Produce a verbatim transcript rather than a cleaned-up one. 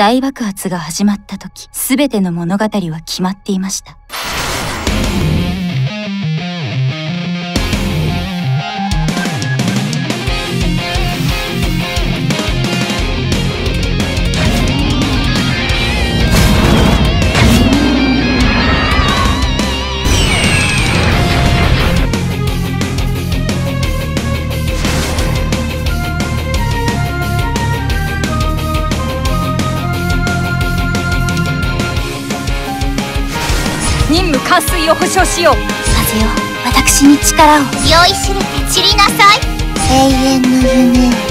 大爆発が始まった時、全ての物語は決まっていました。任務完遂を保証しよう。風よ、私に力を。用意する。散りなさい。永遠の夢。